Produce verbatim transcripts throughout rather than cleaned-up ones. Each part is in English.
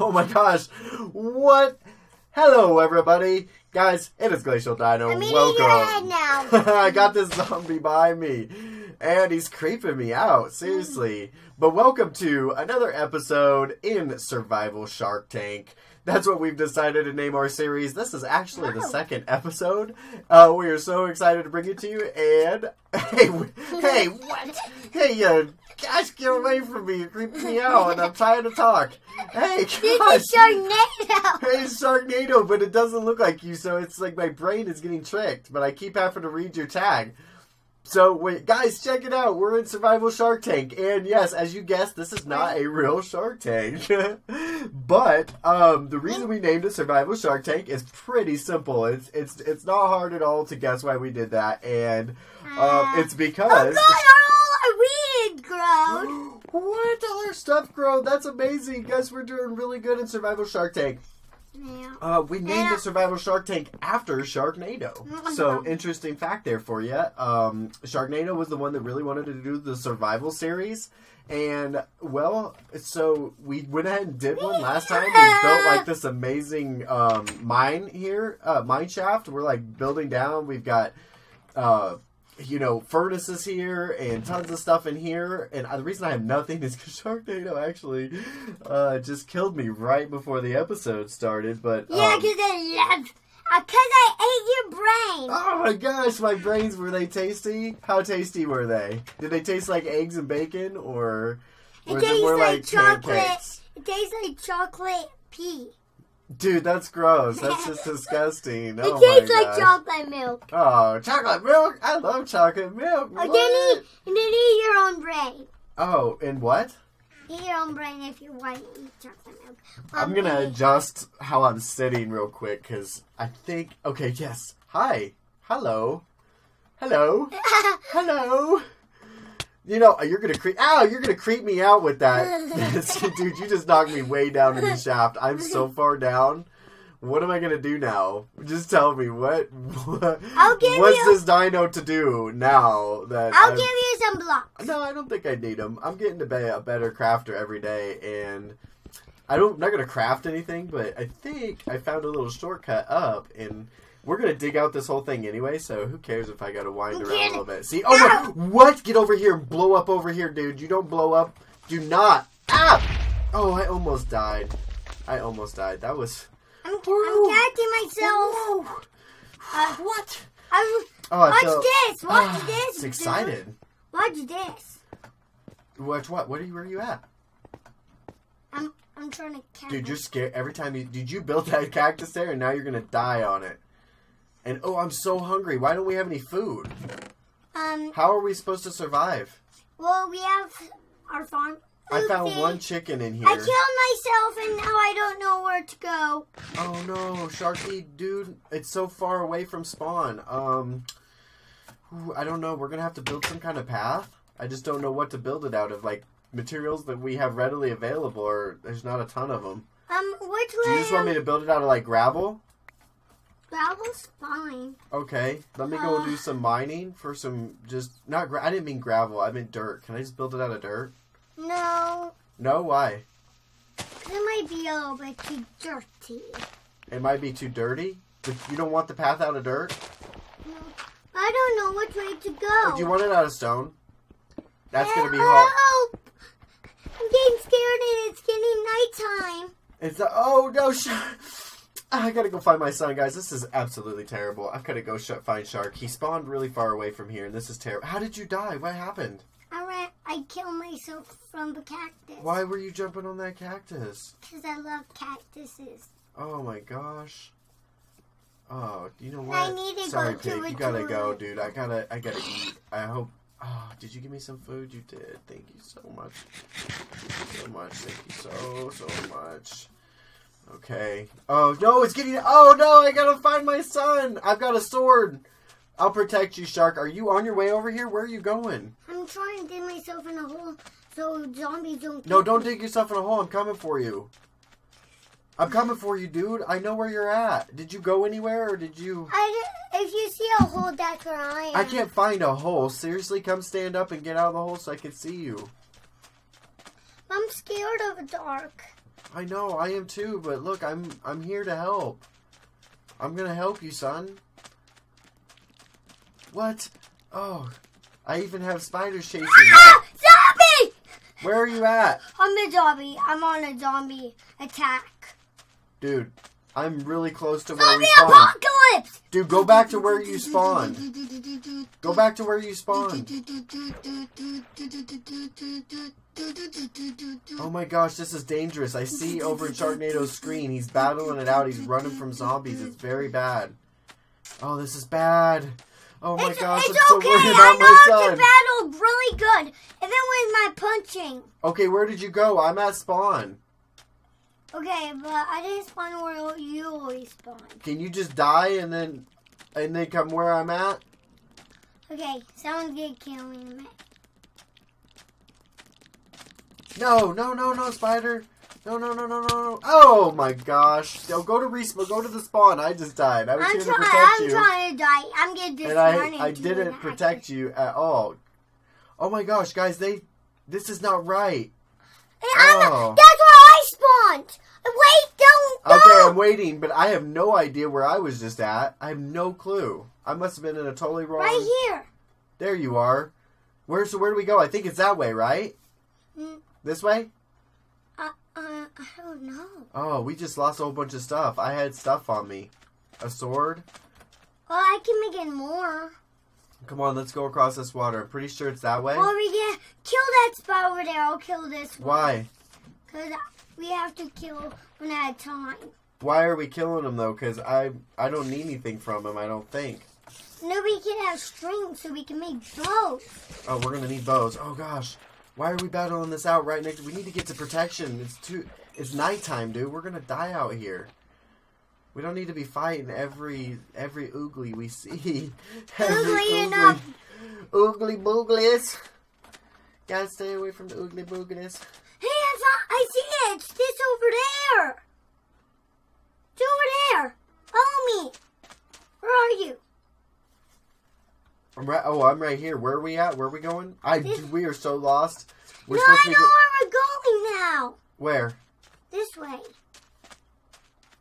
Oh my gosh, what? Hello everybody. Guys, it is Glacial Dino. I'm welcome. Eating your head now. I got this zombie by me, and he's creeping me out, seriously. But welcome to another episode in Survival Shark Tank. That's what we've decided to name our series. This is actually wow. the second episode. Uh, we are so excited to bring it to you, and... Hey, hey, what? Hey, you guys, get away from me. You're creeping me out, and I'm trying to talk. Hey, gosh. This is Sharknado. Hey, it's Sharknado, but it doesn't look like you, so it's like my brain is getting tricked, but I keep having to read your tag. So, wait, guys, check it out. We're in Survival Shark Tank. And, yes, as you guessed, this is not a real Shark Tank. But um, the reason we named it Survival Shark Tank is pretty simple. It's it's it's not hard at all to guess why we did that. And um, uh, it's because... Oh, God, our weed grown. What? All our stuff grown? That's amazing. Guys, we're doing really good in Survival Shark Tank. Yeah. Uh, we named yeah. the Survival Shark Tank after Sharknado. So, interesting fact there for you. Um, Sharknado was the one that really wanted to do the survival series. And, well, so we went ahead and did one last time. We built, like, this amazing um, mine here, uh, mine shaft. We're, like, building down. We've got... Uh, you know, furnaces here and tons of stuff in here. And the reason I have nothing is because Sharknado actually uh, just killed me right before the episode started. But yeah, because um, I left. Because I ate your brain. Oh my gosh, my brains, were they tasty? How tasty were they? Did they taste like eggs and bacon, or were they more like, like chocolate? Pancakes? It tastes like chocolate pea. Dude, that's gross. That's just disgusting. It oh tastes my like chocolate milk. Oh, chocolate milk? I love chocolate milk. Oh, then eat, and then eat your own brain. Oh, and what? Eat your own brain if you want to eat chocolate milk. One I'm going to adjust how I'm sitting real quick, because I think... Okay, yes. Hi. Hello. Hello. Hello. You know, you're going to creep... Ow, you're going to creep me out with that. Dude, you just knocked me way down in the shaft. I'm so far down. What am I going to do now? Just tell me. What, what I'll give What's you, this dino to do now? That I'll I'm, give you some blocks. No, I don't think I need them. I'm getting to be a better crafter every day, and I don't, I'm not going to craft anything, but I think I found a little shortcut up, and... We're going to dig out this whole thing anyway, so who cares if I got to wind around a little bit. See? Oh, no. My, what? Get over here and blow up over here, dude. You don't blow up. Do not. Ah! Oh, I almost died. I almost died. That was... I'm, I'm catching myself. Whoa. Uh, what? I, oh, I watch felt, this. Watch uh, this, It's excited. Dude. Watch this. Watch what? What are you, where are you at? I'm, I'm trying to catch Dude, you're scared. Every time you... Did you build that cactus there, and now you're going to die on it? And, oh, I'm so hungry. Why don't we have any food? Um. How are we supposed to survive? Well, we have our farm. I found one chicken in here. I killed myself, and now I don't know where to go. Oh, no. Sharky, dude, it's so far away from spawn. Um, I don't know. We're going to have to build some kind of path. I just don't know what to build it out of. Like, materials that we have readily available, or there's not a ton of them. Um, which way? Do you just want me to build it out of, like, gravel? Gravel's fine. Okay, let me go uh, do some mining for some just not. Gra I didn't mean gravel. I meant dirt. Can I just build it out of dirt? No. No, why? It might be a little bit too dirty. It might be too dirty. You don't want the path out of dirt. No. I don't know which way to go. Oh, do you want it out of stone? That's yeah, gonna be hard. Oh, I'm getting scared and it's getting nighttime. It's a, oh no. Sh I gotta go find my son, guys. This is absolutely terrible. I've gotta go sh find Shark. He spawned really far away from here, and this is terrible. How did you die? What happened? I ran. I killed myself from the cactus. Why were you jumping on that cactus? Because I love cactuses. Oh my gosh. Oh, you know what? I need to Sorry, go Pig. To you gotta toilet. go, dude. I gotta. I gotta eat. I hope. Oh, did you give me some food? You did. Thank you so much. Thank you so much. Thank you so so much. Okay. Oh, no, it's getting... Oh, no, I gotta find my son. I've got a sword. I'll protect you, Shark. Are you on your way over here? Where are you going? I'm trying to dig myself in a hole so zombies don't... No, don't dig yourself in a hole. I'm coming for you. I'm coming for you, dude. I know where you're at. Did you go anywhere, or did you... I did, if you see a hole, that's where I am. I can't find a hole. Seriously, come stand up and get out of the hole so I can see you. I'm scared of the dark. I know, I am too, but look, I'm I'm here to help. I'm gonna help you, son. What? Oh, I even have spiders chasing me. Ah, zombie! Where are you at? I'm a zombie. I'm on a zombie attack. Dude, I'm really close to zombie where we spawned. Apocalypse! Dude, go back to where you spawned. Go back to where you spawned. Oh my gosh, this is dangerous. I see over Sharknado's screen. He's battling it out. He's running from zombies. It's very bad. Oh, this is bad. Oh my it's, gosh, it's I'm okay. so worried about I know my son. I battled really good, even with my punching. Okay, where did you go? I'm at spawn. Okay, but I didn't spawn where you always spawn. Can you just die and then and then come where I'm at? Okay, someone's gonna kill me. No, no, no, no, spider. No, no, no, no, no, no. Oh, my gosh. No, go to respawn. Go to the spawn. I just died. I was I'm here to protect I'm you. I'm trying to die. I'm getting disarmed. And I, I didn't protect you at all. Oh, my gosh, guys. They, this is not right. Oh. That's where I spawned. Wait, don't go. Okay, I'm waiting, but I have no idea where I was just at. I have no clue. I must have been in a totally wrong... Right here. There you are. Where, so where do we go? I think it's that way, right? Mm. This way? Uh, I don't know. Oh, we just lost a whole bunch of stuff. I had stuff on me. A sword. Well, I can make it more. Come on, let's go across this water. I'm pretty sure it's that way. Well, we can kill that spot over there. I'll kill this one. Why? Because we have to kill one at a time. Why are we killing them, though? Because I, I don't need anything from them, I don't think. No, we can have strings so we can make bows. Oh, we're going to need bows. Oh, gosh. Why are we battling this out right next? We need to get to protection. It's too. It's nighttime, dude. We're gonna die out here. We don't need to be fighting every every oogly we see. Oogly enough. Oogly booglies. Gotta stay away from the oogly booglies. Hey, I saw. I see it. It's this over there. It's over there. Follow me. Where are you? I'm right, oh, I'm right here. Where are we at? Where are we going? I, this, we are so lost. We're no, supposed to I know where we're going now. Where? This way.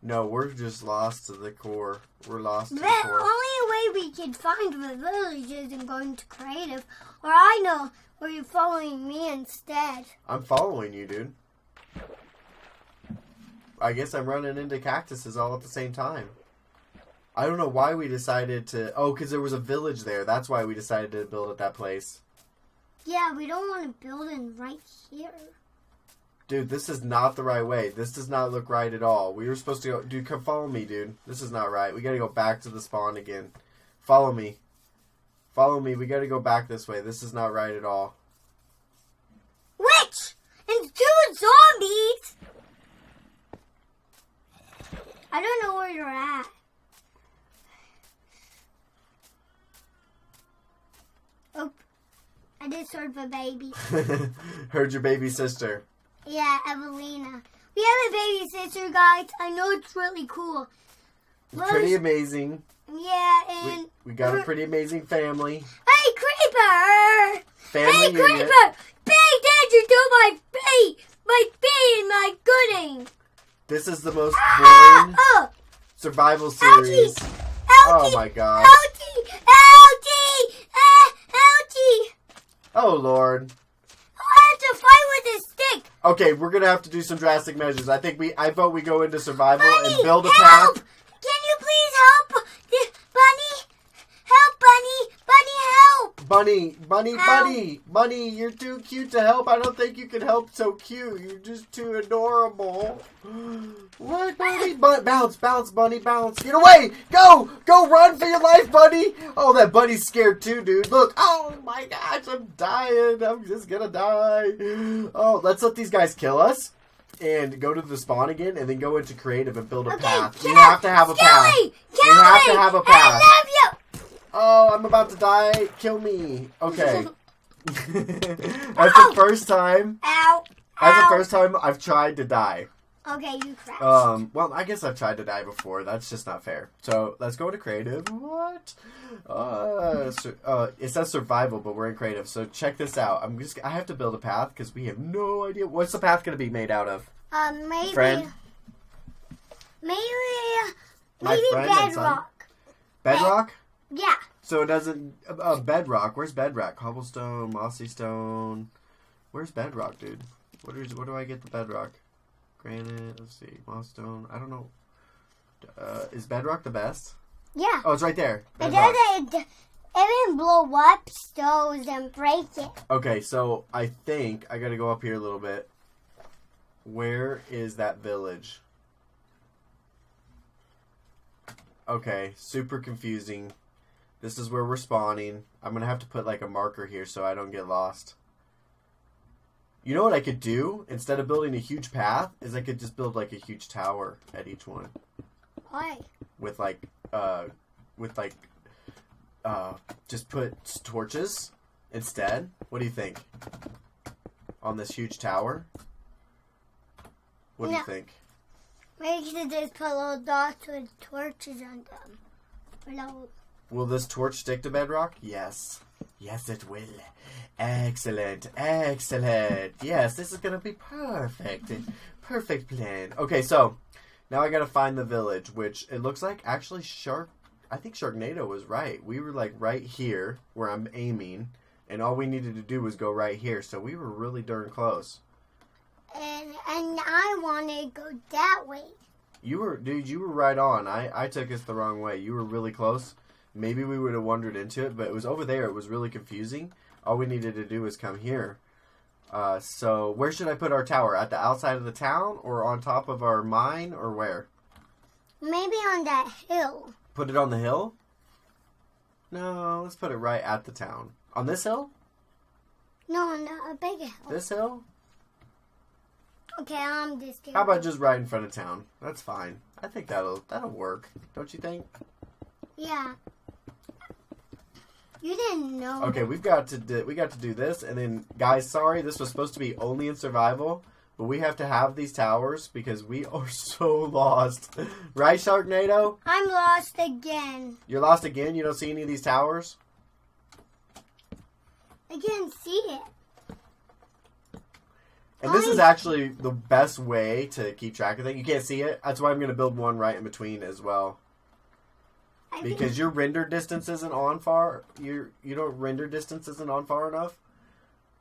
No, we're just lost to the core. We're lost to the core. The only way we can find the village isn't going to creative. Or I know where you're following me instead. I'm following you, dude. I guess I'm running into cactuses all at the same time. I don't know why we decided to... Oh, because there was a village there. That's why we decided to build at that place. Yeah, we don't want to build in right here. Dude, this is not the right way. This does not look right at all. We were supposed to go... Dude, come follow me, dude. This is not right. We got to go back to the spawn again. Follow me. Follow me. We got to go back this way. This is not right at all. Witch! And two zombies! I don't know where you're at. Oh, I just heard the baby. Heard your baby sister. Yeah, Evelina. We have a baby sister, guys. I know it's really cool. But pretty amazing. Yeah, and... We, we got a pretty amazing family. Hey, Creeper! Family hey, Creeper! Unit. Pay attention to my feet! My feet and my gooding! This is the most ah, boring oh. survival series. Ouchie. Ouchie. Oh, my gosh. Ouchie! Ouchie! Ah. Oh, Lord. I have to fight with a stick. Okay, we're going to have to do some drastic measures. I think we, I vote we go into survival Bunny, and build a help. path. Can you please help? Bunny, help, Bunny. Bunny, help. Bunny, Bunny, help. Bunny. Bunny, you're too cute to help. I don't think you can help so cute. You're just too adorable. What, Bunny? But bounce, bounce, Bunny, bounce. Get away. Go, go run for your life, Bunny. Oh, that Bunny's scared too, dude. Look. Oh. Oh my gosh, I'm dying. I'm just gonna die. Oh, let's let these guys kill us and go to the spawn again and then go into creative and build a okay, path. You have to have a path. You have to have a path. I love you. Oh, I'm about to die. Kill me. Okay. That's the first time. Ow. That's the first time I've tried to die. Okay, you crashed. Um, well, I guess I've tried to die before. That's just not fair. So, let's go to creative. What? Uh, so, uh, it says survival, but we're in creative. So, check this out. I'm just, I have to build a path because we have no idea. What's the path going to be made out of? Um, maybe. Friend. Maybe. My maybe bedrock. Bedrock? Bed, yeah. So it doesn't. Uh, bedrock. Where's bedrock? Cobblestone, mossy stone. Where's bedrock, dude? What is? Where do I get the bedrock? Granite. Let's see. Moss stone. I don't know. Uh, is bedrock the best? Yeah. Oh, it's right there. Bedrock. It doesn't. It didn't blow up stones and break it. Okay, so I think I gotta go up here a little bit. Where is that village? Okay, super confusing. This is where we're spawning. I'm gonna have to put like a marker here so I don't get lost. You know what I could do? Instead of building a huge path, is I could just build like a huge tower at each one. Why? With like, uh, with like, uh, just put torches instead. What do you think? On this huge tower? What no. do you think? Maybe you should just put little dots with torches on them. Little... Will this torch stick to bedrock? Yes. Yes, it will. Excellent. Excellent. Yes, this is going to be perfect. Perfect plan. Okay, so now I got to find the village, which it looks like actually Shark... I think Sharknado was right. We were like right here where I'm aiming, and all we needed to do was go right here. So we were really darn close. And and I wanted to go that way. You were, dude, you were right on. I, I took us the wrong way. You were really close. Maybe we would have wandered into it, but it was over there. It was really confusing. All we needed to do was come here. Uh, so where should I put our tower? At the outside of the town or on top of our mine or where? Maybe on that hill. Put it on the hill? No, let's put it right at the town. On this hill? No, on the big hill. This hill? Okay, I'm just kidding. How about just right in front of town? That's fine. I think that'll that'll work. Don't you think? Yeah. You didn't know. Okay, we've got to do, we got to do this, and then guys, sorry, this was supposed to be only in survival, but we have to have these towers because we are so lost, right, Sharknado? I'm lost again. You're lost again. You don't see any of these towers. I can't see it. And this is actually the best way to keep track of things. You can't see it. That's why I'm going to build one right in between as well. I because your render distance isn't on far. You you don't render distance isn't on far enough.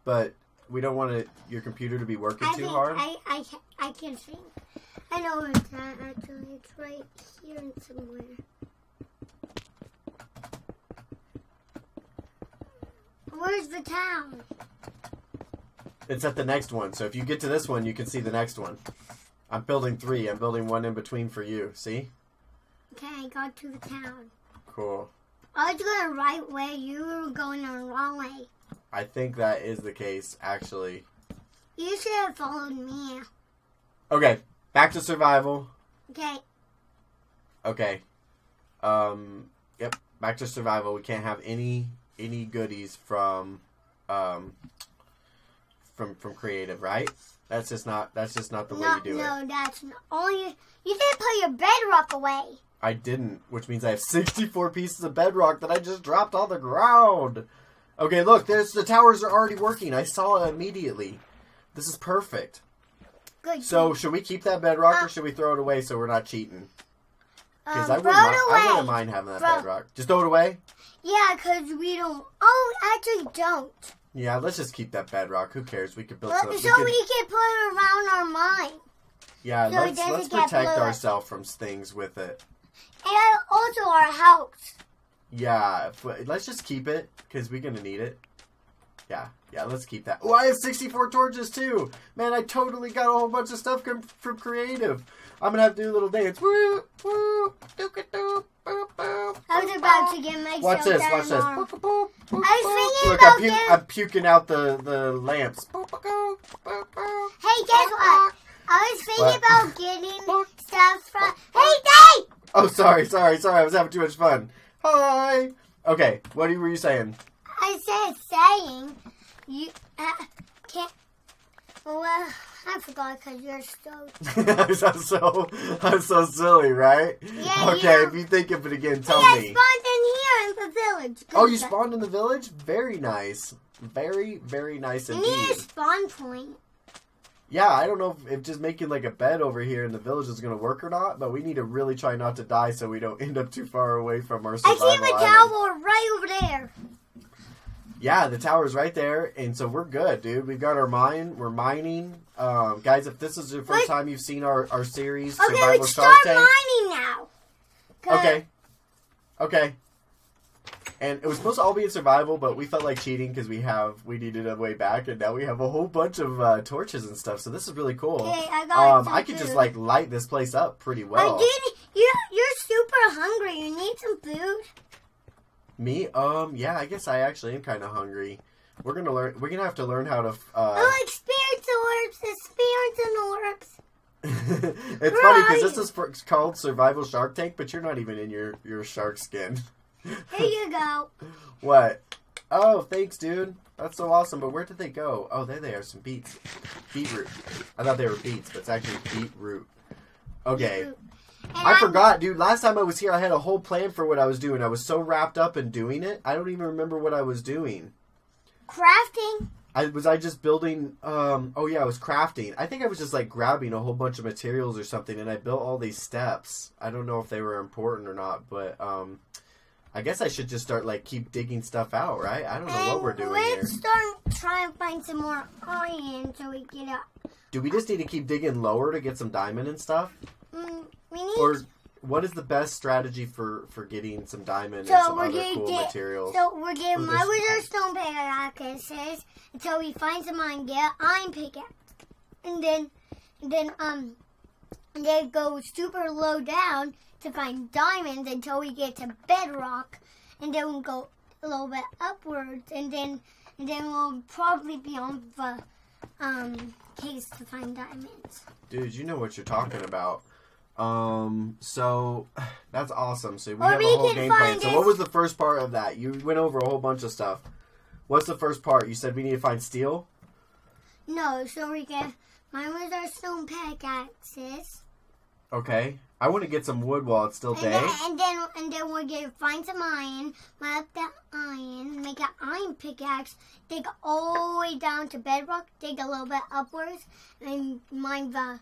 But we don't want it, your computer to be working I too think hard. I, I, I can see. I know it's not actually. It's right here somewhere. Where's the town? It's at the next one. So if you get to this one, you can see the next one. I'm building three. I'm building one in between for you. See? Okay, I got to the town. Cool. I was going the right way. You were going the wrong way. I think that is the case, actually. You should have followed me. Okay, back to survival. Okay. Okay. Um. Yep, back to survival. We can't have any any goodies from... um. From, from creative, right? That's just not that's just not the no, way you do no, it. No, that's not all you you didn't put your bedrock away. I didn't, which means I have sixty-four pieces of bedrock that I just dropped on the ground. Okay, look, there's the towers are already working. I saw it immediately. This is perfect. Good. So should we keep that bedrock uh, or should we throw it away so we're not cheating? Because um, I wouldn't I wouldn't mind having that bro. bedrock. Just throw it away? Yeah, because we don't oh we actually don't. Yeah, let's just keep that bedrock. Who cares? We could build something. So we, we can put it around our mine. Yeah, so let's, let's protect ourselves from things with it. And also our house. Yeah, but let's just keep it because we're going to need it. Yeah, yeah, let's keep that. Oh, I have sixty-four torches too. Man, I totally got a whole bunch of stuff from, from creative. I'm going to have to do a little dance. Woo, woo, doo-ka-doo. I was about to get my Watch this, watch this. I was thinking Look, about I'm, pu getting... I'm puking out the, the lamps. Hey, guess what? I was thinking what? about getting stuff from... Hey, Dave! Oh, sorry, sorry, sorry. I was having too much fun. Hi! Okay, what were you saying? I said saying... You uh, can't... Well... I forgot because you're so... I'm so... I'm so silly, right? Yeah, Okay, yeah. if you think of it again, tell yeah, me. I spawned in here in the village. Good oh, you stuff. spawned in the village? Very nice. Very, very nice indeed. You need a spawn point. yeah, I don't know if, if just making like a bed over here in the village is going to work or not, but we need to really try not to die so we don't end up too far away from our survival island. I see my tower right over there. Yeah, the tower's right there, and so we're good, dude. We've got our mine. We're mining. Um, guys, if this is the first time you've seen our, our series, okay, Survival Shark Tank. Okay, we start mining now. Okay. Okay. And it was supposed to all be in survival, but we felt like cheating because we have we needed a way back, and now we have a whole bunch of uh, torches and stuff. So this is really cool. Okay, I got um, some I could food. just like light this place up pretty well. I did. You're you're super hungry. You need some food. Me? Um, yeah, I guess I actually am kind of hungry. We're gonna learn. We're gonna have to learn how to. Uh, oh, experience orbs, experience orbs. It's Where funny because this is for, called Survival Shark Tank, but you're not even in your your shark skin. Here you go. What? Oh, thanks, dude. That's so awesome. But where did they go? Oh, there they are. Some beets, beetroot. I thought they were beets, but it's actually beetroot. Okay. Beetroot. And I I'm, forgot, dude. Last time I was here, I had a whole plan for what I was doing. I was so wrapped up in doing it, I don't even remember what I was doing. Crafting? I was I just building... Um, oh, yeah, I was crafting. I think I was just, like, grabbing a whole bunch of materials or something, and I built all these steps. I don't know if they were important or not, but um, I guess I should just start, like, keep digging stuff out, right? I don't know and what we're doing here. Let's start trying to find some more iron so we get up. Do we just need to keep digging lower to get some diamond and stuff? Mm. We need or what is the best strategy for, for getting some diamond so and some other cool get, materials? So we're getting my wizard stone pickaxes until we find some iron, get iron pickaxe. And then and then um and then go super low down to find diamonds until we get to bedrock, and then we'll go a little bit upwards, and then and then we'll probably be on the um case to find diamonds. Dude, you know what you're talking about. Um, so that's awesome. So we or have we a whole game plan. It. So what was the first part of that? You went over a whole bunch of stuff. What's the first part? You said we need to find steel? No, so we get mine was our stone pickaxes. Okay. I want to get some wood while it's still and day. Then, and then and then we're gonna find some iron, melt that iron, make an iron pickaxe, dig all the way down to bedrock, dig a little bit upwards, and mine the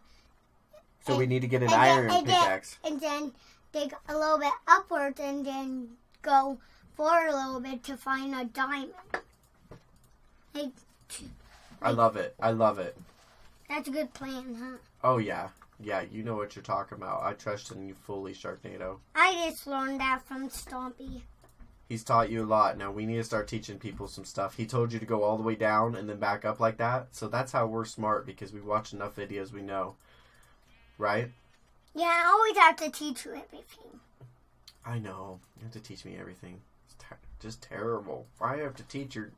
So and, we need to get an then, iron and pickaxe. Then, and then dig a little bit upwards and then go forward a little bit to find a diamond. Like, I love it. I love it. That's a good plan, huh? Oh, yeah. Yeah, you know what you're talking about. I trust in you fully, Sharknado. I just learned that from Stompy. He's taught you a lot. Now, we need to start teaching people some stuff. He told you to go all the way down and then back up like that. So that's how we're smart, because we watch enough videos, we know. Right? Yeah, I always have to teach you everything. I know. You have to teach me everything. It's ter just terrible. Why do you have to teach your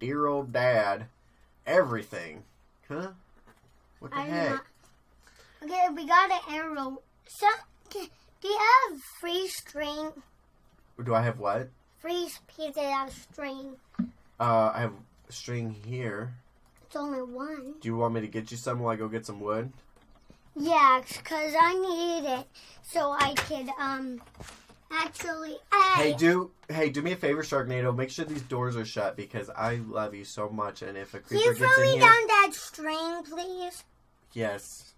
dear old dad everything? Huh? What the I'm heck? Not... Okay, we got an arrow. So, do you have free string? Do I have what? Free pieces of string. Uh, I have string here. It's only one. Do you want me to get you some while I go get some wood? Yeah, because I needed it so I could, um, actually... I... Hey, do hey do me a favor, Sharknado. Make sure these doors are shut because I love you so much, and if a creeper gets in here... Can you throw me down that string, please? Yes.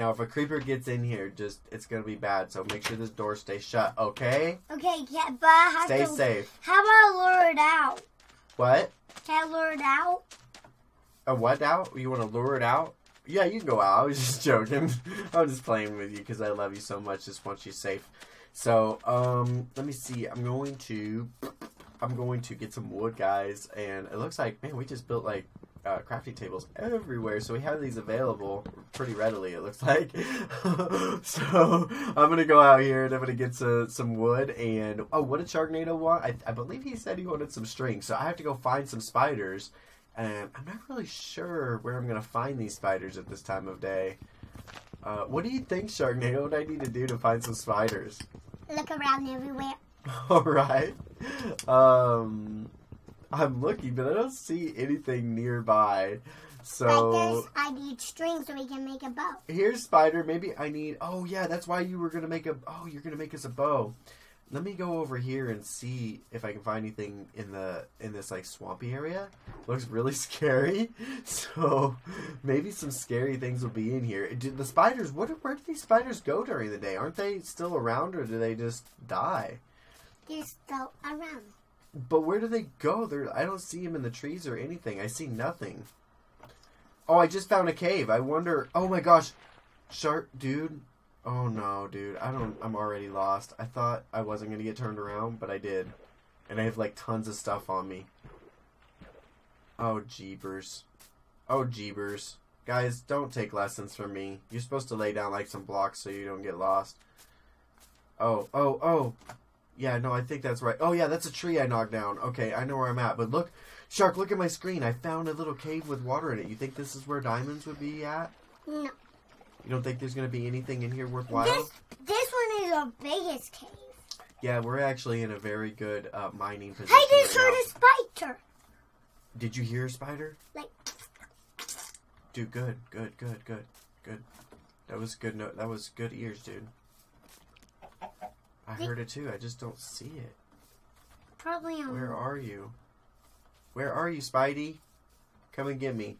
Now, if a creeper gets in here, just it's going to be bad, so make sure this door stays shut, okay? Okay, yeah, but I have Stay to... Stay safe. How about I lure it out? What? Can I lure it out? A what out? You want to lure it out? Yeah, you can go out. I was just joking. I'm just playing with you because I love you so much. Just want you safe. So, um, let me see. I'm going to, I'm going to get some wood, guys. And it looks like, man, we just built like uh, crafting tables everywhere. So we have these available pretty readily. It looks like. So I'm gonna go out here and I'm gonna get some some wood. And oh, what did Sharknado want? I, I believe he said he wanted some string. So I have to go find some spiders. And I'm not really sure where I'm going to find these spiders at this time of day. Uh, what do you think, Sharknado? What do I need to do to find some spiders? Look around everywhere. Alright. Um, I'm looking, but I don't see anything nearby. So I need string so we can make a bow. Here's spider. Maybe I need... Oh, yeah, that's why you were going to make a... Oh, you're going to make us a bow. Let me go over here and see if I can find anything in the in this like swampy area. Looks really scary, so maybe some scary things will be in here. Did the spiders? What? Where do these spiders go during the day? Aren't they still around, or do they just die? They're still around. But where do they go? They're, I don't see them in the trees or anything. I see nothing. Oh, I just found a cave. I wonder. Oh my gosh, shark dude. Oh no, dude. I don't I'm already lost. I thought I wasn't going to get turned around, but I did. And I have like tons of stuff on me. Oh jeebers. Oh jeebers. Guys, don't take lessons from me. You're supposed to lay down like some blocks so you don't get lost. Oh, oh, oh. Yeah, no, I think that's right. Oh yeah, that's a tree I knocked down. Okay, I know where I'm at. But look, Shark, look at my screen. I found a little cave with water in it. You think this is where diamonds would be at? No. You don't think there's going to be anything in here worthwhile? This, this one is our biggest cave. Yeah, we're actually in a very good uh, mining position. I just right heard now. a spider. Did you hear a spider? Like. Dude, good, good, good, good, good. That was good. No, that was good ears, dude. I heard it too. I just don't see it. Probably. On Where are you? Where are you, Spidey? Come and get me.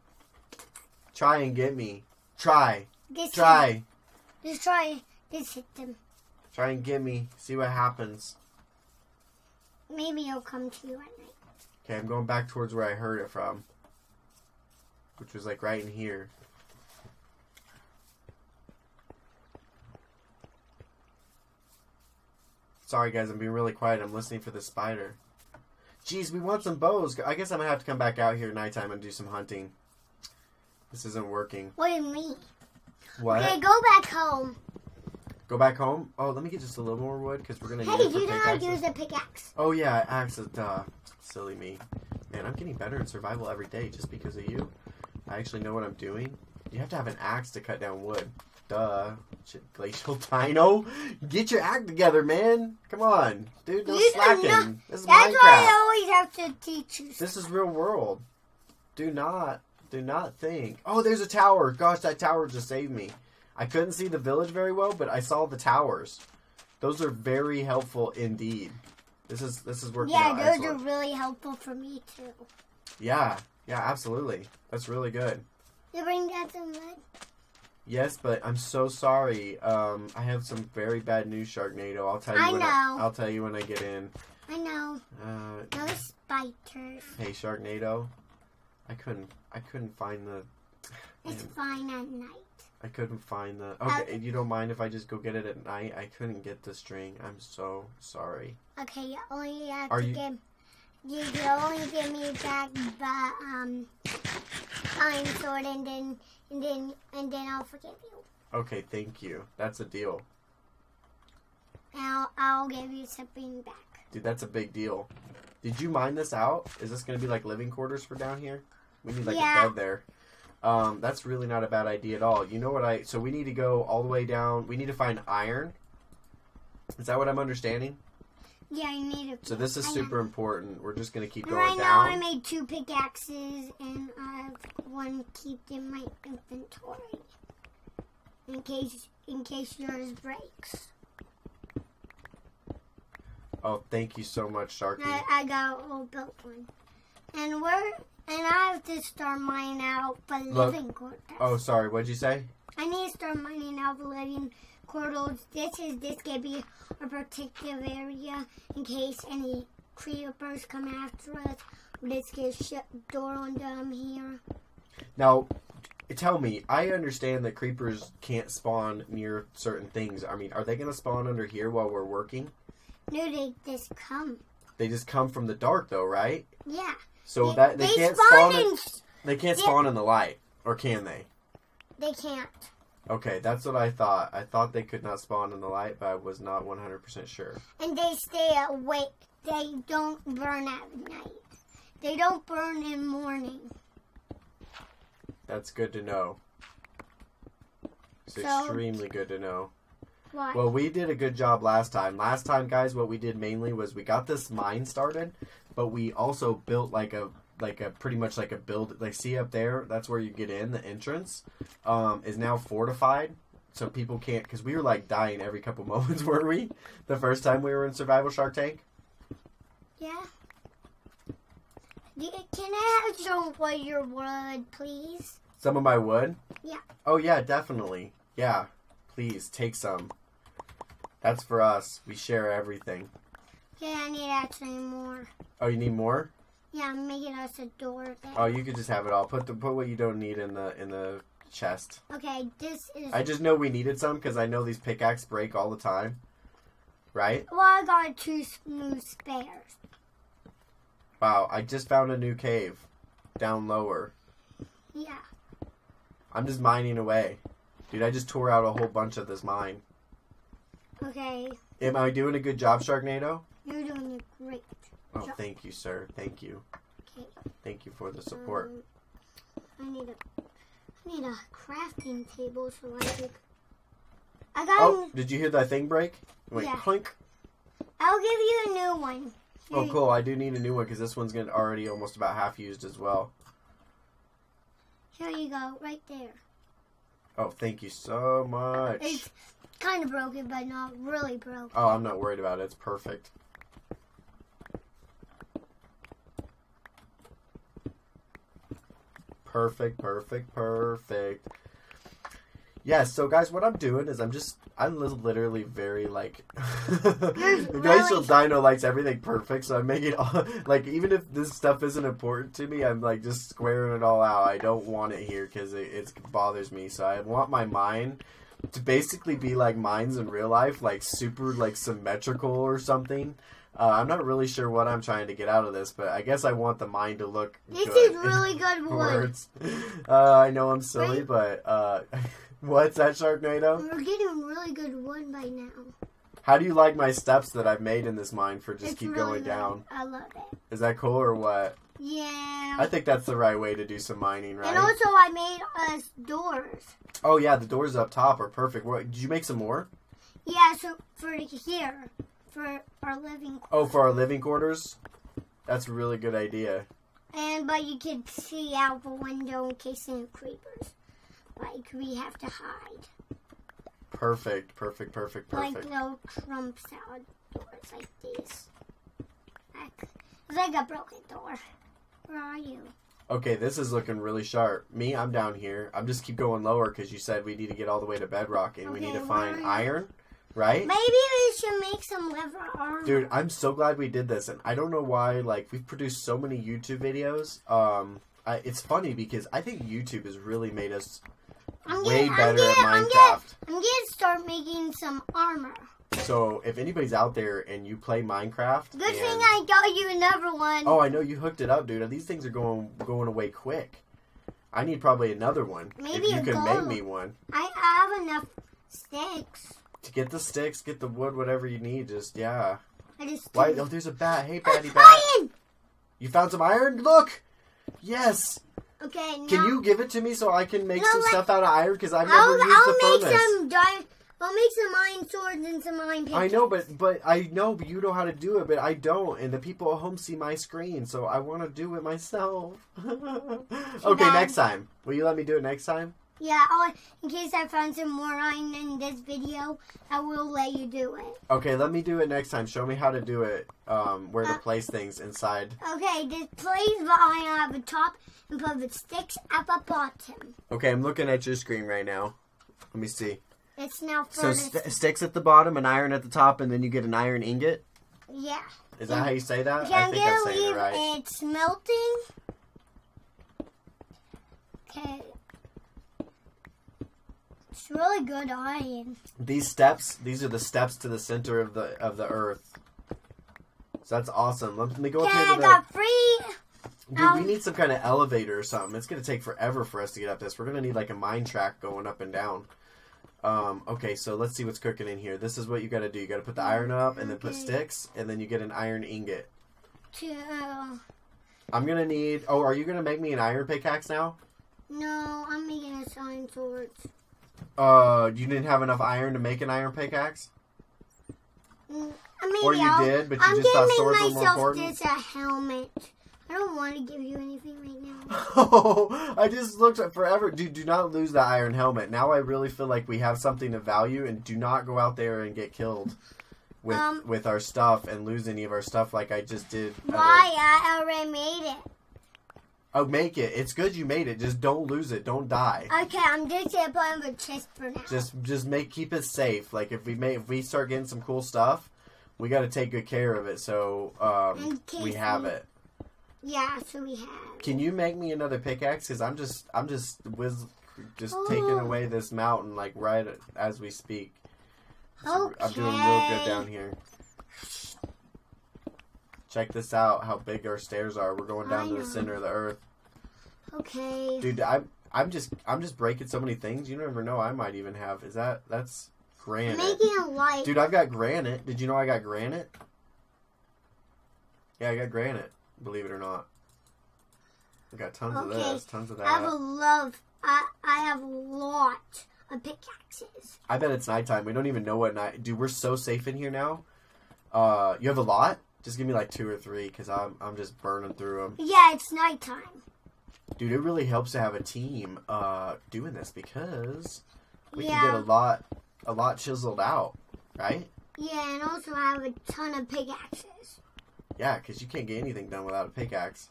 Try and get me. Try. Just try. Just try. Just hit them. Try and get me. See what happens. Maybe he'll come to you at night. Okay, I'm going back towards where I heard it from. Which was like right in here. Sorry guys, I'm being really quiet. I'm listening for the spider. Jeez, we want some bows. I guess I'm going to have to come back out here nighttime and do some hunting. This isn't working. What do you mean? What? Okay, go back home. Go back home? Oh, let me get just a little more wood because we're gonna. Hey, use do you know how to use a pickaxe? Oh yeah, axe. Duh, silly me. Man, I'm getting better in survival every day just because of you. I actually know what I'm doing. You have to have an axe to cut down wood. Duh, Glacial Dino, get your act together, man. Come on, dude, no slacking. This is Minecraft. That's why I always have to teach you. This is real world. Do not. Do not think. Oh, there's a tower. Gosh, that tower just saved me. I couldn't see the village very well, but I saw the towers. Those are very helpful indeed. This is this is working out. Yeah, those excellent. are really helpful for me too. Yeah, yeah, absolutely. That's really good. You bring that some wood? Yes, but I'm so sorry. Um, I have some very bad news, Sharknado. I'll tell you. I when know. I, I'll tell you when I get in. I know. Uh, those spiders. Hey, Sharknado. I couldn't. I couldn't find the. It's fine at night. I couldn't find the. Okay, uh, you don't mind if I just go get it at night? I couldn't get the string. I'm so sorry. Okay, you only have Are to you... give. You, you only give me back the um, iron sword, and then and then and then I'll forgive you. Okay, thank you. That's a deal. Now I'll, I'll give you something back. Dude, that's a big deal. Did you mine this out? Is this going to be like living quarters for down here? We need like yeah. a bed there. Um, that's really not a bad idea at all. You know what I... So we need to go all the way down. We need to find iron. Is that what I'm understanding? Yeah, I need to... So this is I super know. important. We're just going to keep and going right down. Right now I made two pickaxes and I have one kept in my inventory. In case, in case yours breaks. Oh, thank you so much, Sharky. I, I got a built one. And we're... And I have to start mining out for living quarters. Oh, sorry. What'd you say? I need to start mining out for living quarters. This is this can be a protective area in case any creepers come after us. Let's get shut door on them here. Now, tell me. I understand that creepers can't spawn near certain things. I mean, are they going to spawn under here while we're working? No, they just come. They just come from the dark, though, right? Yeah. So that they, they can't spawn. spawn in, they can't they, spawn in the light, or can they? They can't. Okay, that's what I thought. I thought they could not spawn in the light, but I was not one hundred percent sure. And they stay awake. They don't burn at night. They don't burn in morning. That's good to know. It's so, extremely good to know. What? Well, we did a good job last time. Last time, guys, what we did mainly was we got this mine started, but we also built like a like a pretty much like a build. Like see up there, that's where you get in. The entrance um, is now fortified, so people can't, because we were like dying every couple moments, weren't we? The first time we were in Survival Shark Tank. Yeah. Can I have some of your wood, please? Some of my wood? Yeah. Oh yeah, definitely. Yeah, please take some. That's for us. We share everything. Okay, I need actually more. Oh, you need more? Yeah, I'm making us a door. There. Oh, you could just have it all. Put the put what you don't need in the in the chest. Okay, this is. I just know we needed some because I know these pickaxe break all the time, right? Well, I got two new spares. Wow, I just found a new cave, down lower. Yeah. I'm just mining away, dude. I just tore out a whole bunch of this mine. Okay. Am I doing a good job, Sharknado? You're doing a great job. Oh, thank you, sir. Thank you. Okay. Thank you for the support. Um, I need a, I need a crafting table so I could. I got. Oh, did you hear that thing break? Wait, yeah. Clink. I'll give you a new one. Here oh, cool. I do need a new one because this one's gonna already almost about half used as well. Here you go, right there. Oh, thank you so much. It's kind of broken, but not really broken. Oh, I'm not worried about it. It's perfect. Perfect, perfect, perfect. Yeah, so guys, what I'm doing is I'm just, I'm literally very, like, the Glacial Dino likes everything perfect, so I'm making all, like, even if this stuff isn't important to me, I'm, like, just squaring it all out. I don't want it here because it, it bothers me, so I want my mine to basically be like mines in real life, like, super, like, symmetrical or something. Uh, I'm not really sure what I'm trying to get out of this, but I guess I want the mine to look this good. This is really good words. Uh, I know I'm silly, right? But, uh... What's that, Sharknado? We're getting really good wood by now. How do you like my steps that I've made in this mine for just it's keep really going good. Down? I love it. Is that cool or what? Yeah. I think that's the right way to do some mining, right? And also I made us doors. Oh, yeah. The doors up top are perfect. What, did you make some more? Yeah, so for here, for our living quarters. Oh, for our living quarters? That's a really good idea. And but you can see out the window in case any creepers. Like, we have to hide. Perfect, perfect, perfect, perfect. Like little trumps outdoors like these. Like, it's like a broken door. Where are you? Okay, this is looking really sharp. Me, I'm down here. I'm just keep going lower because you said we need to get all the way to bedrock and okay, we need to find iron, right? Maybe we should make some leather armor. Dude, I'm so glad we did this. And I don't know why, like, we've produced so many YouTube videos. Um, I, it's funny because I think YouTube has really made us... I'm way getting, better I'm getting, at Minecraft. I'm going to start making some armor. So, if anybody's out there and you play Minecraft... Good and... thing I got you another one. Oh, I know. You hooked it up, dude. These things are going going away quick. I need probably another one. Maybe if you can gold. Make me one. I have enough sticks. To get the sticks, get the wood, whatever you need. Just, yeah. I just... Why? Oh, there's a bat. Hey, batty bat. Iron! You found some iron? Look! Yes! Okay, now, can you give it to me so I can make no, some like, stuff out of iron? Because I've never I'll, used I'll the furnace. Make some di I'll make some iron swords and some iron pickaxes. I know, but but I know but you know how to do it, but I don't. And the people at home see my screen, so I want to do it myself. Okay, um, next time. Will you let me do it next time? Yeah, I'll, in case I found some more iron in this video, I will let you do it. Okay, let me do it next time. Show me how to do it, um, where uh, to place things inside. Okay, just place the iron at the top and put the sticks at the bottom. Okay, I'm looking at your screen right now. Let me see. It's now furnace. So st sticks at the bottom and iron at the top, and then you get an iron ingot? Yeah. Is that and, how you say that? I think I'm saying it right. It's melting. Okay. It's really good iron. These steps, these are the steps to the center of the of the earth. So that's awesome. Let me go up here to the... I got free. Dude, um, we need some kind of elevator or something. It's gonna take forever for us to get up this. We're gonna need like a mine track going up and down. Um, okay, so let's see what's cooking in here. This is what you gotta do. You gotta put the iron up and then put sticks, and then you get an iron ingot. Two. I'm gonna need. Oh, are you gonna make me an iron pickaxe now? No, I'm making a iron sword. Uh, you didn't have enough iron to make an iron pickaxe? Maybe or you I'll, did, but you I'm just thought swords were more important? I'm going to make myself just a helmet I don't want to give you anything right now. Oh, I just looked at forever. Dude, do not lose that iron helmet. Now I really feel like we have something of value, and do not go out there and get killed with um, with our stuff and lose any of our stuff like I just did. Why? I already made it. Oh, make it. It's good you made it. Just don't lose it. Don't die. Okay, I'm going to put in the chest for now. Just just make keep it safe. Like, if we may, if we start getting some cool stuff, we got to take good care of it so um, we have we, it. Yeah, so we have it. Can you make me another pickaxe? Because I'm just, I'm just, whiz, just oh. taking away this mountain, like, right as we speak. So okay. I'm doing real good down here. Check this out, how big our stairs are. We're going down to the center of the earth. Okay. Dude, I'm I'm just I'm just breaking so many things. You never know. I might even have is that that's granite. I'm making a light. Dude, I've got granite. Did you know I got granite? Yeah, I got granite. Believe it or not, I got tons okay. of this, tons of that. I have a love. I I have a lot of pickaxes. I bet it's nighttime. We don't even know what night. Dude, we're so safe in here now. Uh, you have a lot. Just give me like two or three, because I'm, I'm just burning through them. Yeah, it's nighttime. Dude, it really helps to have a team uh, doing this, because we yeah. can get a lot a lot chiseled out, right? Yeah, and also I have a ton of pickaxes. Yeah, because you can't get anything done without a pickaxe.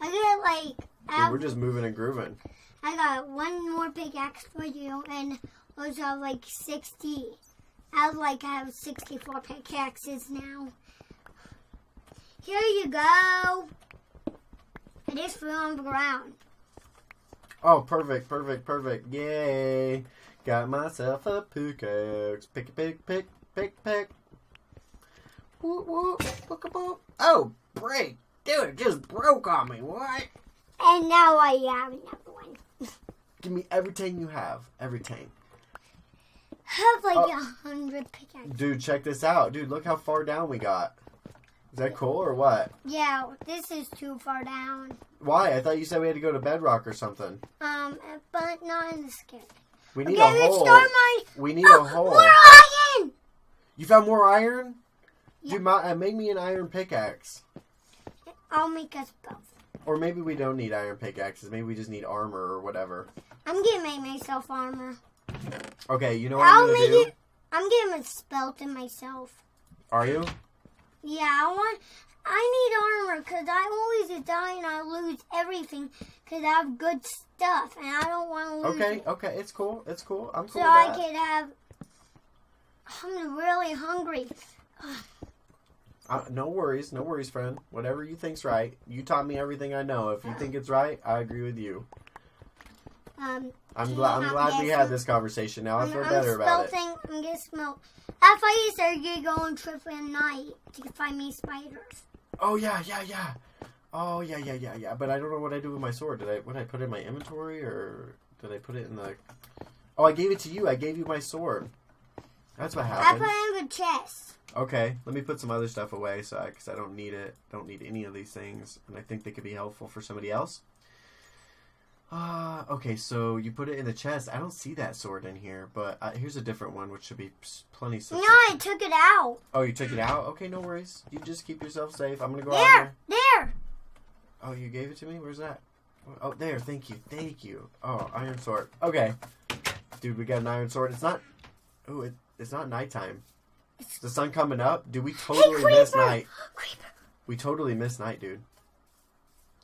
I got like... Dude, have, we're just moving and grooving. I got one more pickaxe for you, and also have like sixty. I have like, I have sixty-four pickaxes now. Here you go. It is fell on the ground. Oh, perfect, perfect, perfect. Yay. Got myself a pickaxe. Pick, pick, pick, pick, pick. Whoop, whoop, boop, boop. Oh, break. Dude, it just broke on me. What? And now I have another one. Give me everything you have. Everything. I have like a oh. hundred pickaxes. Dude, check this out. Dude, look how far down we got. Is that cool or what? Yeah, this is too far down. Why? I thought you said we had to go to bedrock or something. Um, but not in the scary. We need okay, a hole. My... We need oh, a hole. More iron! You found more iron? Yeah. Dude, my, uh, make me an iron pickaxe. I'll make us both. Or maybe we don't need iron pickaxes. Maybe we just need armor or whatever. I'm going to make myself armor. Okay, you know what I'll I'm going to do? It, I'm getting a spell to myself. Are you? Yeah, I want. I need armor because I always die and I lose everything because I have good stuff and I don't want to lose. Okay, it. okay, it's cool. It's cool. I'm cool. So with I that. could have. I'm really hungry. Uh, no worries, no worries, friend. Whatever you think's right. You taught me everything I know. If you uh, think it's right, I agree with you. Um. I'm glad. I'm glad we had this conversation. Now I'm, I feel I'm better about it. I'm gonna smoke. That's why you said you go on trip at night to find me spiders. Oh yeah, yeah, yeah. Oh yeah, yeah, yeah, yeah. But I don't know what I do with my sword. Did I? What did I put in my inventory, or did I put it in the? Oh, I gave it to you. I gave you my sword. That's what happened. I put it in the chest. Okay, let me put some other stuff away, so because I, I don't need it. Don't need any of these things, and I think they could be helpful for somebody else. Uh, okay, so you put it in the chest. I don't see that sword in here, but uh, here's a different one, which should be plenty safe. No, I took it out. Oh, you took it out? Okay, no worries. You just keep yourself safe. I'm going to go there, out there. There! Oh, you gave it to me? Where's that? Oh, there. Thank you. Thank you. Oh, iron sword. Okay. Dude, we got an iron sword. It's not... Oh, it, it's not nighttime. Is the sun coming up? Dude, we totally hey, missed night. Creeper. We totally missed night, dude.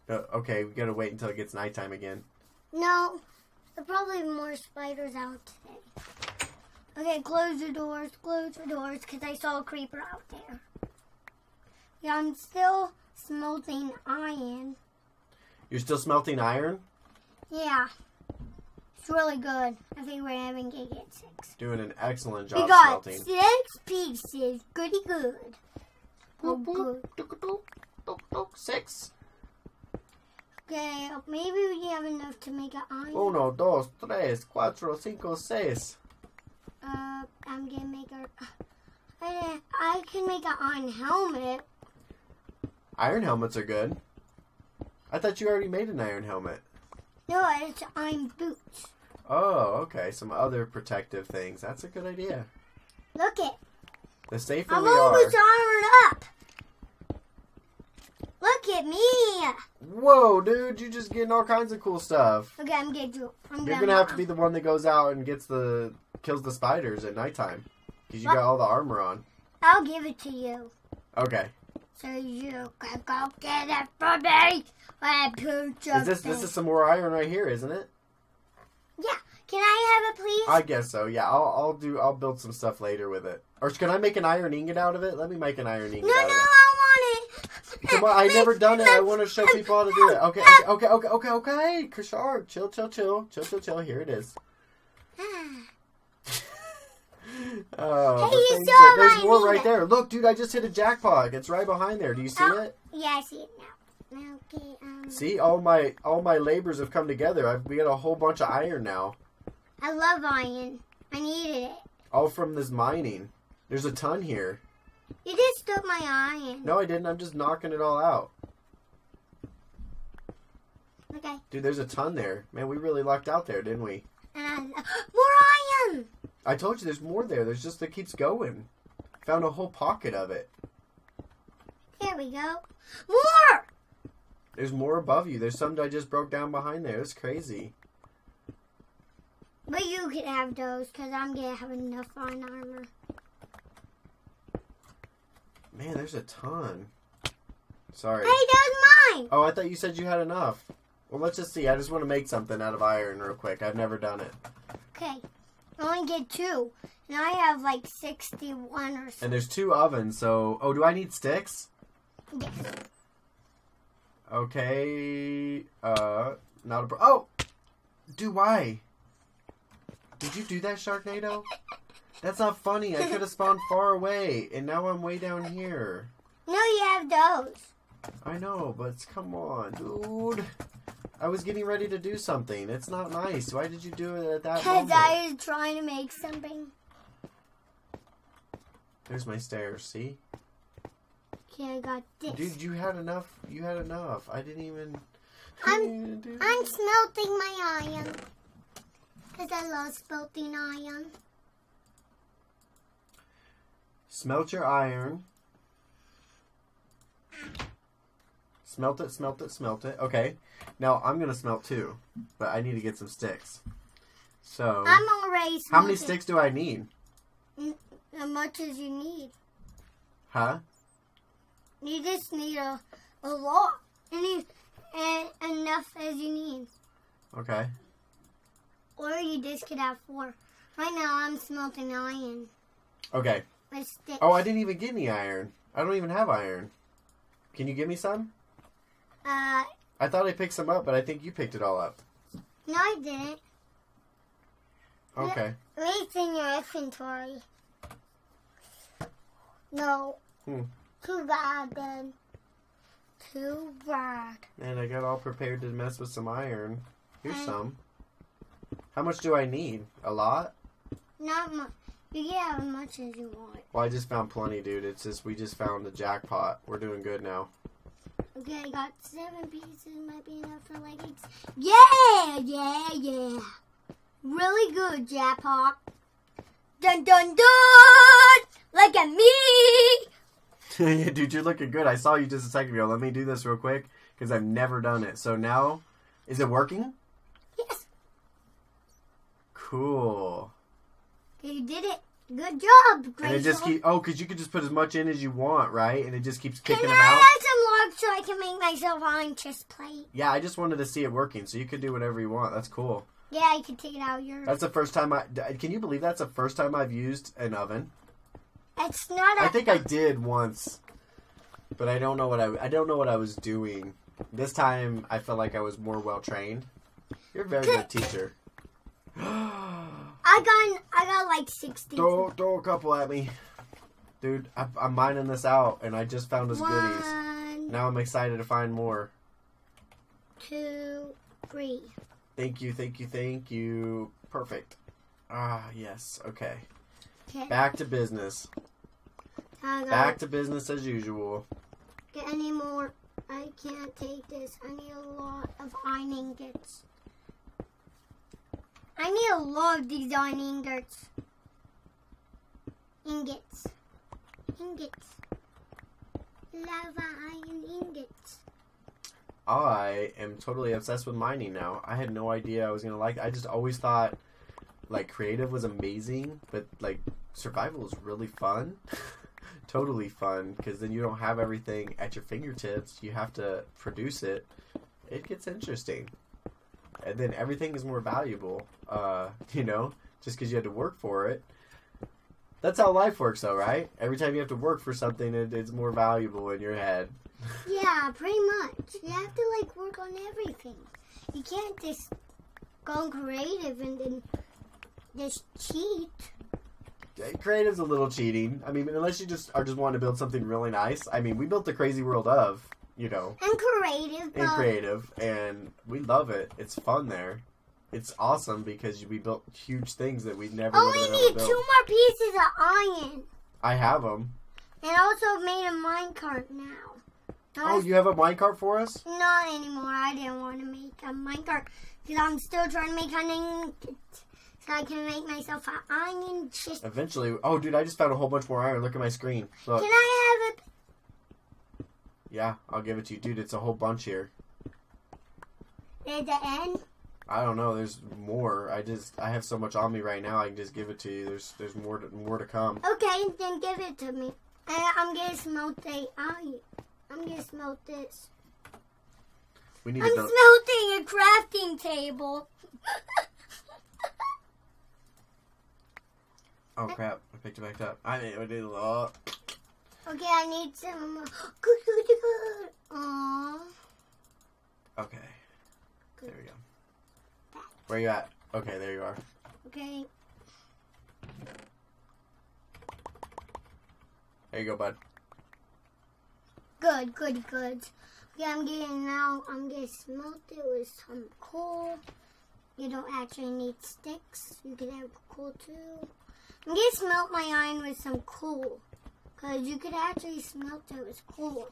Uh, okay, we got to wait until it gets nighttime again. No, there are probably more spiders out today. Okay, close your doors, close your doors, because I saw a creeper out there. Yeah, I'm still smelting iron. You're still smelting iron? Yeah. It's really good. I think we're having to get six. Doing an excellent job smelting. We got six pieces. Goody good. Boop, boop, boop, boop, boop, six. Okay, maybe we have enough to make an iron. Uno, dos, tres, cuatro, cinco, seis. Uh, I'm gonna make a... I, I can make an iron helmet. Iron helmets are good. I thought you already made an iron helmet. No, it's iron boots. Oh, okay, some other protective things. That's a good idea. Look it. The safer we are. I'm always armored up. Look at me! Whoa, dude, you're just getting all kinds of cool stuff. Okay, I'm getting you. I'm You're gonna have to be the one that goes out and gets the kills the spiders at nighttime, because you what? got all the armor on. I'll give it to you. Okay. So you can go get it for me when I put something. Is this this is some more iron right here, isn't it? Yeah. Can I have it, please? I guess so. Yeah, I'll I'll do I'll build some stuff later with it. Or can I make an iron ingot out of it? Let me make an iron ingot. No, out no, of it. I want it. Come on, I never done it. I want to show people how to do it. Okay, okay, okay, okay, okay. Kishar, chill, chill, chill, chill, chill, chill. Here it is. Oh, hey, you saw that, there's more right there. Look, dude, I just hit a jackpot. It's right behind there. Do you see oh, it? Yeah, I see it now. Okay, um, see, all my all my labors have come together. I've we got a whole bunch of iron now. I love iron. I needed it. All from this mining. There's a ton here. You just took my iron. No, I didn't. I'm just knocking it all out. Okay. Dude, there's a ton there. Man, we really lucked out there, didn't we? And I, more iron! I told you there's more there. There's just that keeps going. Found a whole pocket of it. There we go. More! There's more above you. There's some that I just broke down behind there. It's crazy. But you can have those because I'm going to have enough iron armor. Man, there's a ton. Sorry. Hey, that was mine! Oh, I thought you said you had enough. Well, let's just see. I just want to make something out of iron real quick. I've never done it. Okay. I only get two. And I have like sixty-one or something. And there's two ovens, so... Oh, do I need sticks? Yes. Okay. Uh, not a pro... Oh! Do I? Did you do that, Sharknado? That's not funny. I could have spawned far away, and now I'm way down here. No, you have those. I know, but come on, dude. I was getting ready to do something. It's not nice. Why did you do it at that moment? Because I was trying to make something. There's my stairs, see? Okay, I got this. Dude, you had enough. You had enough. I didn't even... I'm, dude. I'm smelting my iron. Because I love smelting iron. Smelt your iron. Smelt it, smelt it, smelt it. Okay. Now, I'm going to smelt too. But I need to get some sticks. So... I'm already smelting. How many sticks do I need? As much as you need. Huh? You just need a, a lot. And, you, and enough as you need. Okay. Or you just could have four. Right now, I'm smelting iron. Okay. Oh, I didn't even get any iron. I don't even have iron. Can you give me some? Uh. I thought I picked some up, but I think you picked it all up. No, I didn't. Okay. It's in your inventory. No. Hmm. Too bad, then. Too bad. Man, I got all prepared to mess with some iron. Here's um, some. How much do I need? A lot? Not much. You get as much as you want. Well, I just found plenty, dude. It's just we just found the jackpot. We're doing good now. Okay, I got seven pieces. Might be enough for leggings. Yeah, yeah, yeah. Really good jackpot. Dun dun dun! Look at me. Dude, you're looking good. I saw you just a second ago. Let me do this real quick because I've never done it. So now, is it working? Yes. Cool. You did it. Good job, Glacial. And it just keep, oh, because you can just put as much in as you want, right? And it just keeps kicking them out. Can I have some logs so I can make myself iron chest plate? Yeah, I just wanted to see it working, so you could do whatever you want. That's cool. Yeah, I can take it out of your... That's the first time I... Can you believe that's the first time I've used an oven? It's not a... I think I did once, but I don't know what I, I, don't know what I was doing. This time, I felt like I was more well-trained. You're a very good teacher. I got, I got like sixty. Throw, throw a couple at me. Dude, I, I'm mining this out, and I just found this One, goodies. Now I'm excited to find more. Two, three. Thank you, thank you, thank you. Perfect. Ah, yes, okay. Kay. Back to business. Back to business as usual. Get any more. I can't take this. I need a lot of iron ingots. I need a lot of these iron ingots. Ingots. Ingots. lava, iron ingots. I am totally obsessed with mining now. I had no idea I was gonna like it. I just always thought like creative was amazing, but like survival is really fun. Totally fun, because then you don't have everything at your fingertips. You have to produce it. It gets interesting. And then everything is more valuable, uh, you know, just because you had to work for it. That's how life works, though, right? Every time you have to work for something, it, it's more valuable in your head. Yeah, pretty much. You have to, like, work on everything. You can't just go creative and then just cheat. Creative's a little cheating. I mean, unless you just are just wanting to build something really nice. I mean, we built the crazy world of, you know. And creative. And creative. And we love it. It's fun there. It's awesome because we built huge things that we never would have built. Only need two more pieces of iron. I have them. And also made a minecart now. I oh, you have a minecart for us? Not anymore. I didn't want to make a minecart because I'm still trying to make iron so I can make myself an iron chest. Eventually. Oh, dude, I just found a whole bunch more iron. Look at my screen. Look. Can I have it? Yeah, I'll give it to you. Dude, it's a whole bunch here. At the end? I don't know. There's more. I just I have so much on me right now. I can just give it to you. There's there's more to, more to come. Okay, then give it to me. I, I'm gonna smelt the iron. I'm gonna smelt this. We need. I'm smelting a crafting table. Oh crap! I picked it back up. I need. I need a lot. Okay, I need some. More. Good, good, good. Aww. Okay. Good. There we go. Where you at? Okay, there you are. Okay. There you go, bud. Good, good, good. Yeah, I'm getting now. I'm gonna smelt it with some coal. You don't actually need sticks. You can have coal too. I'm gonna smelt my iron with some coal, cause you could actually smelt it with coal.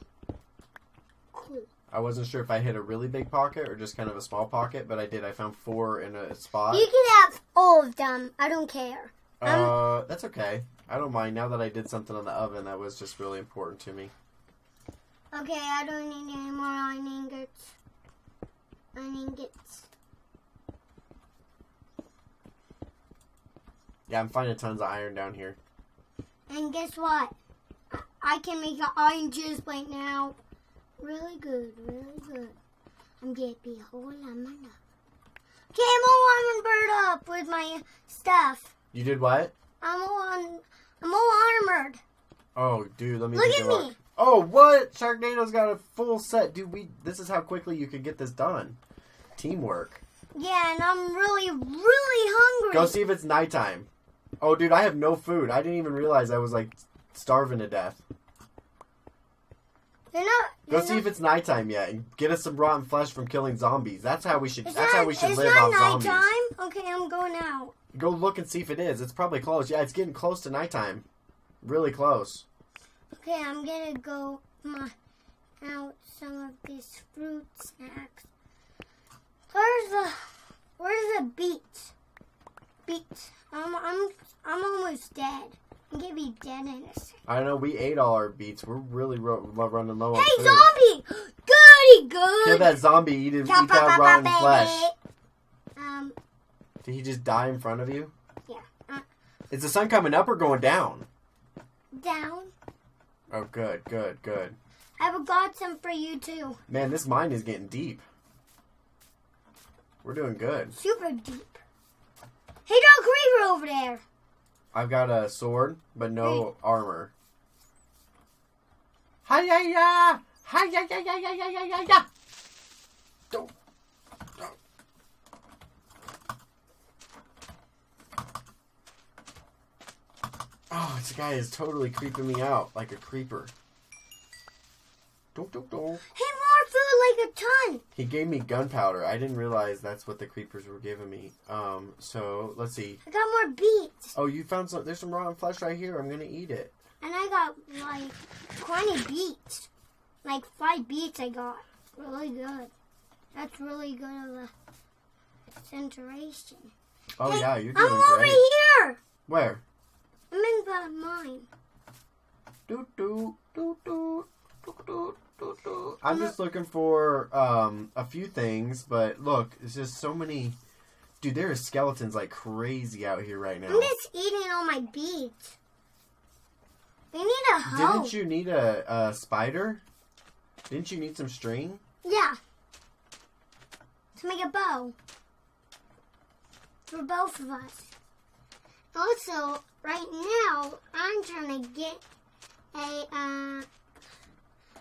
Cool. I wasn't sure if I hit a really big pocket or just kind of a small pocket, but I did. I found four in a spot. You can have all of them. I don't care. Uh, I'm... that's okay. I don't mind. Now that I did something on the oven, that was just really important to me. Okay, I don't need any more iron ingots. Iron ingots. Yeah, I'm finding tons of iron down here. And guess what? I can make an iron juice right now. Really good, really good. I'm gonna be whole on my love. Okay, I'm all armored bird up with my stuff. You did what? I'm all on, I'm all armored. Oh, dude, let me look at me. Look. Oh, what? Sharknado's got a full set, dude. We this is how quickly you can get this done. Teamwork. Yeah, and I'm really, really hungry. Go see if it's nighttime. Oh, dude, I have no food. I didn't even realize I was like starving to death. They're not, they're Go see not, if it's nighttime yet, and get us some rotten flesh from killing zombies. That's how we should. That's not, how we should live on zombies. It's not nighttime. Okay, I'm going out. Go look and see if it is. It's probably close. Yeah, it's getting close to nighttime. Really close. Okay, I'm gonna go my, out some of these fruit snacks. Where's the Where's the beets? Beets. I'm I'm I'm almost dead. I'm gonna be dead in a second. I know, we ate all our beets. We're really ro running low on hey, food. Hey, zombie! Goody good! Kill that zombie, eat, him, eat that ba, ba, rotten ba, flesh. Um, Did he just die in front of you? Yeah. Uh, Is the sun coming up or going down? Down. Oh, good, good, good. I've got some for you, too. Man, this mine is getting deep. We're doing good. Super deep. Hey, dog creeper over there. I've got a sword, but no Wait. armor. Hi ya ya! Hi ya ya ya ya ya ya ya! Don't. Don't. Oh, this guy is totally creeping me out like a creeper. Don't, don't, don't. Hey, more food, like a ton! He gave me gunpowder. I didn't realize that's what the creepers were giving me. Um, so, let's see. I got more beets. Oh, you found some. There's some rotten flesh right here. I'm gonna eat it. And I got, like, twenty beets. Like, five beets I got. Really good. That's really good of a centuration. Oh, hey, yeah, you're doing I'm great. I'm over here! Where? I'm in the mine. Doot, doot, doot, doot. I'm just looking for um, a few things, but look, it's just so many. Dude, there are skeletons like crazy out here right now. I'm just eating all my beads. We need a hoe. Didn't you need a, a spider? Didn't you need some string? Yeah. To make a bow. For both of us. Also, right now, I'm trying to get a, uh...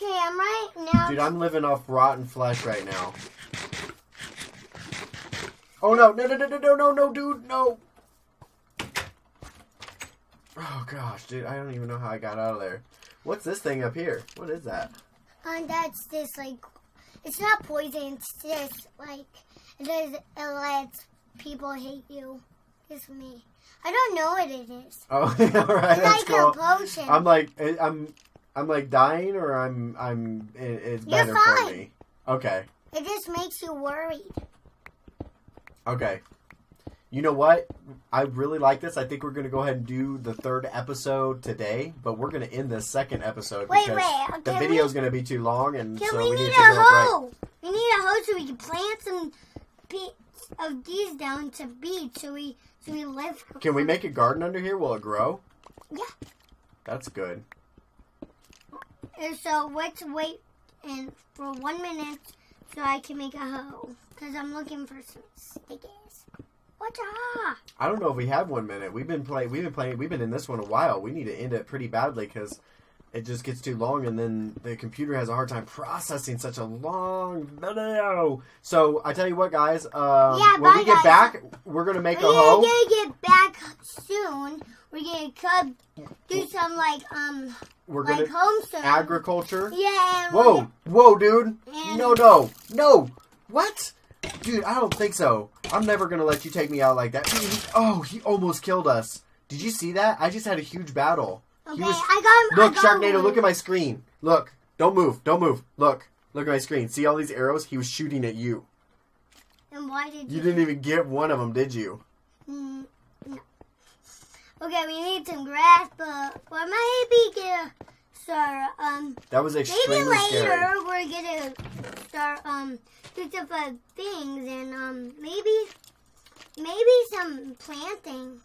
Okay, I'm right now. Dude, I'm living off rotten flesh right now. Oh no, no, no, no, no, no, no, dude, no. Oh gosh, dude, I don't even know how I got out of there. What's this thing up here? What is that? Um, that's this, like, it's not poison, it's just, like, it, does, it lets people hate you. It's me. I don't know what it is. Oh, yeah, right. It's that's like cool. A potion. I'm like, I'm, I'm like dying, or I'm, I'm. It, it's You're better fine. for me. Okay. It just makes you worried. Okay. You know what? I really like this. I think we're gonna go ahead and do the third episode today, but we're gonna end the second episode wait, because wait, the video's we, gonna be too long, and so we, we need, need a hoe. We need a hoe so we can plant some bits of these down to beach, so we. We live Can we make a garden under here? Will it grow? Yeah. That's good. And so let's wait and for one minute so I can make a hoe. Because I'm looking for some stickies. What's up? I don't know if we have one minute. We've been playing we've been playing we've been in this one a while. We need to end it pretty badly because it just gets too long, and then the computer has a hard time processing such a long video. So I tell you what, guys, um, yeah, when we get guys. back, we're gonna make we're a hoe. We're gonna get back soon. We're gonna come do some like um, we're like gonna home stuff. agriculture. Yeah. Whoa, gonna, whoa, dude! No, no, no! What, dude? I don't think so. I'm never gonna let you take me out like that. Oh, he almost killed us. Did you see that? I just had a huge battle. Okay, was, I got him. Look, I got Sharknado, him. Look at my screen. Look. Don't move. Don't move. Look. Look at my screen. See all these arrows? He was shooting at you. And why did you... You didn't even get one of them, did you? Mm, no. Okay, we need some grass, but well, maybe get a start, um... That was extremely scary. Maybe later we're going to start, um, do some uh, things and, um, maybe, maybe some planting.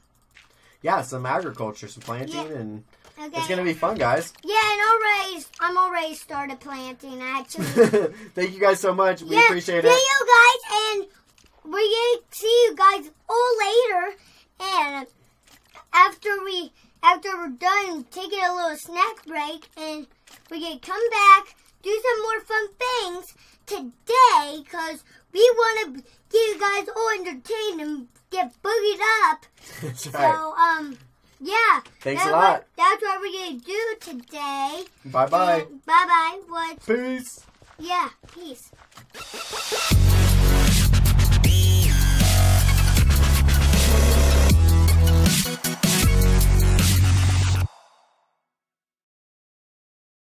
Yeah, some agriculture, some planting, yeah. and... Okay. It's going to be fun, guys. Yeah, and already, I'm already started planting, actually. Thank you guys so much. We yeah, appreciate it. Thank you, guys. And we're going to see you guys all later. And after, we, after we're done taking a little snack break, and we're going to come back, do some more fun things today, because we want to get you guys all entertained and get boogied up. That's right. So, um... yeah. Thanks a lot. What, that's what we're going to do today. Bye-bye. Bye-bye. What? Peace. Yeah, peace.